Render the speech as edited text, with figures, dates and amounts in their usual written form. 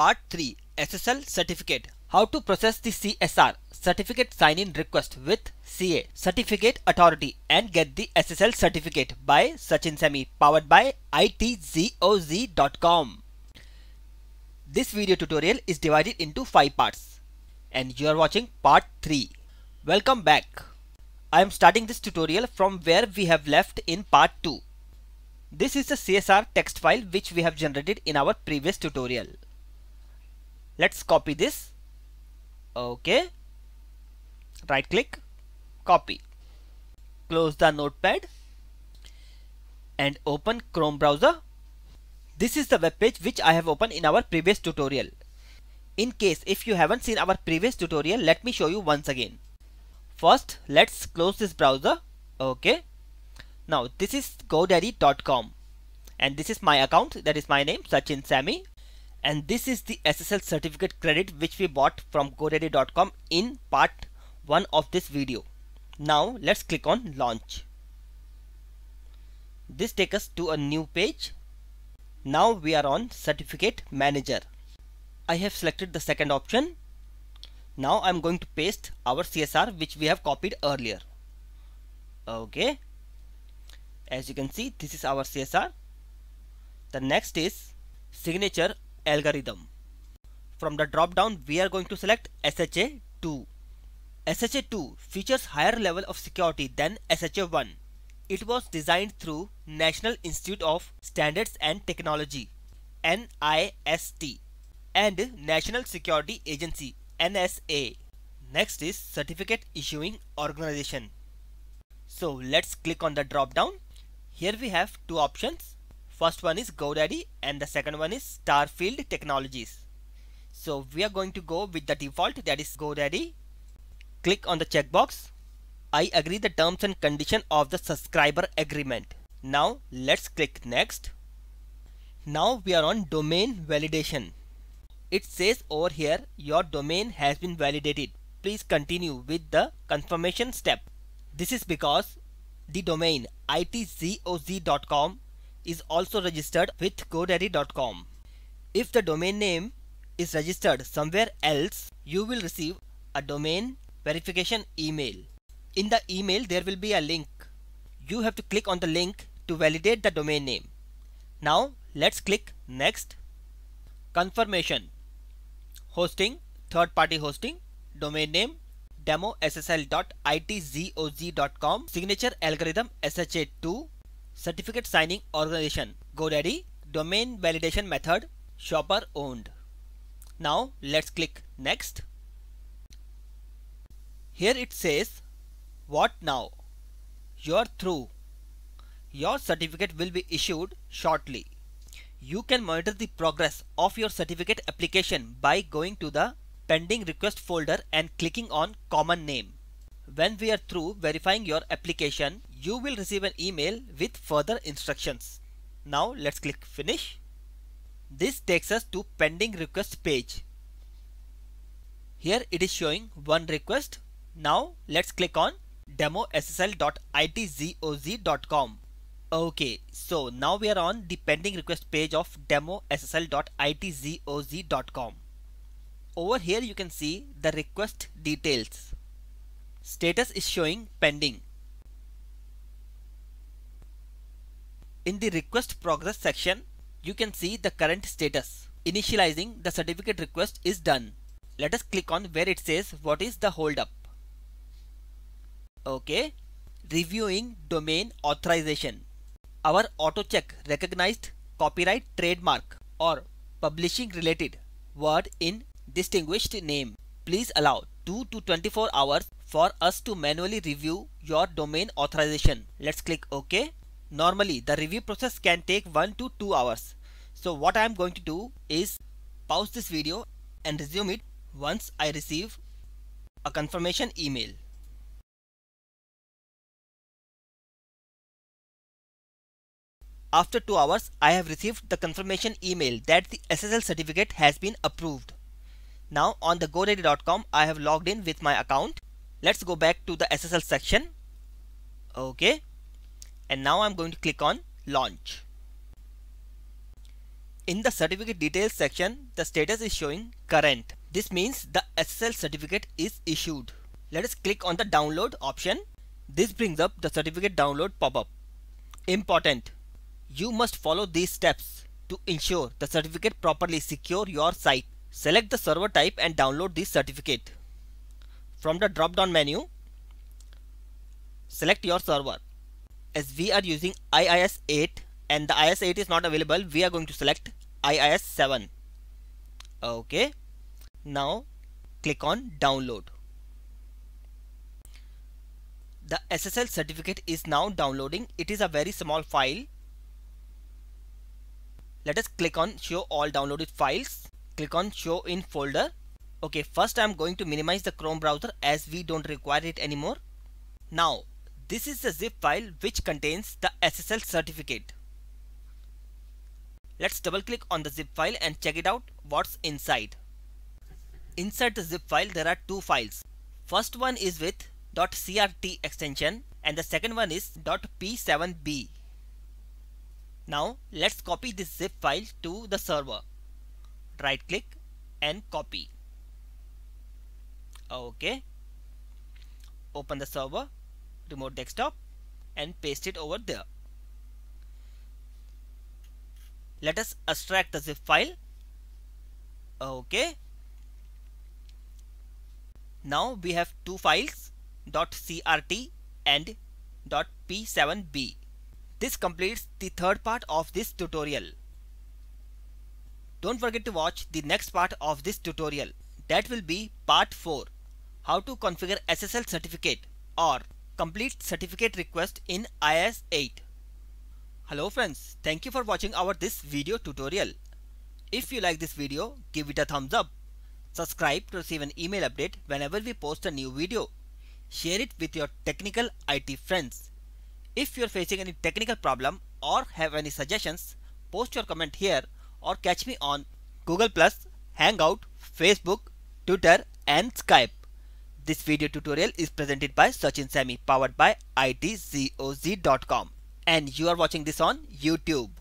Part 3 SSL Certificate. How to process the CSR Certificate Sign-in Request with CA Certificate Authority and get the SSL Certificate by Sachin Samy, powered by ITZOZ.com. This video tutorial is divided into 5 parts and you are watching Part 3. Welcome back. I am starting this tutorial from where we have left in Part 2. This is the CSR text file which we have generated in our previous tutorial. Let's copy this. OK. Right click, copy. Close the notepad and open Chrome browser. This is the web page which I have opened in our previous tutorial. In case if you haven't seen our previous tutorial, let me show you once again. First, let's close this browser. OK. Now this is GoDaddy.com and this is my account, that is my name, Sachin Samy, and this is the SSL certificate credit which we bought from GoDaddy.com in part 1 of this video. Now let's click on launch. This takes us to a new page. Now we are on certificate manager. I have selected the second option. Now I'm going to paste our CSR which we have copied earlier. Okay. As you can see, this is our CSR. The next is signature algorithm. From the drop down, we are going to select SHA-2. SHA-2 features higher level of security than SHA-1. It was designed through National Institute of Standards and Technology, NIST, and National Security Agency, NSA. Next is certificate issuing organization. So let's click on the drop down. Here we have two options. First one is GoDaddy and the second one is Starfield Technologies. So we are going to go with the default, that is GoDaddy. Click on the checkbox. I agree the terms and condition of the subscriber agreement. Now let's click next. Now we are on domain validation. It says over here your domain has been validated. Please continue with the confirmation step. This is because the domain itzoz.com is also registered with GoDaddy.com. If the domain name is registered somewhere else, you will receive a domain verification email. In the email there will be a link. You have to click on the link to validate the domain name. Now let's click next. Confirmation. Hosting, third party hosting, domain name demo ssl.itzoz.com, signature algorithm SHA-2, certificate signing organization GoDaddy, domain validation method shopper owned. Now let's click next. Here it says what now? You're through. Your certificate will be issued shortly. You can monitor the progress of your certificate application by going to the pending request folder and clicking on common name. When we are through verifying your application, you will receive an email with further instructions. Now let's click finish. This takes us to pending request page. Here it is showing one request. Now let's click on demo ssl.itzoz.com. Okay, so now we are on the pending request page of demo ssl.itzoz.com. Over here you can see the request details. Status is showing pending. In the request progress section, you can see the current status. Initializing the certificate request is done. Let us click on where it says what is the holdup. OK. Reviewing domain authorization. Our auto-check recognized copyright, trademark or publishing related word in distinguished name. Please allow 2 to 24 hours for us to manually review your domain authorization. Let's click OK. Normally the review process can take 1 to 2 hours. So what I am going to do is pause this video and resume it once I receive a confirmation email. After 2 hours I have received the confirmation email that the SSL certificate has been approved. Now on the GoDaddy.com I have logged in with my account. Let's go back to the SSL section. OK. And now I'm going to click on launch. In the certificate details section, the status is showing current. This means the SSL certificate is issued. Let us click on the download option. This brings up the certificate download pop-up. Important. You must follow these steps to ensure the certificate properly secures your site. Select the server type and download the certificate. From the drop-down menu, select your server. As we are using IIS 8 and the IIS 8 is not available, we are going to select IIS 7. Okay. Now click on download. The SSL certificate is now downloading. It is a very small file. Let us click on show all downloaded files. Click on show in folder. Okay, first I am going to minimize the Chrome browser as we don't require it anymore. Now this is the zip file which contains the SSL certificate. Let's double click on the zip file and check it out what's inside. Inside the zip file there are two files. First one is with .crt extension and the second one is .p7b. Now let's copy this zip file to the server. Right click and copy. Okay. Open the server, remote desktop and paste it over there. Let us extract the zip file. Okay. Now we have two files, .crt and .p7b. This completes the third part of this tutorial. Don't forget to watch the next part of this tutorial. That will be part 4, how to configure SSL certificate or complete certificate request in IIS 8. Hello friends, thank you for watching this video tutorial. If you like this video, give it a thumbs up. Subscribe to receive an email update whenever we post a new video. Share it with your technical IT friends. If you are facing any technical problem or have any suggestions, post your comment here or catch me on Google+, Hangout, Facebook, Twitter and Skype. This video tutorial is presented by Sachin Samy, powered by ITZOZ.com, and you are watching this on YouTube.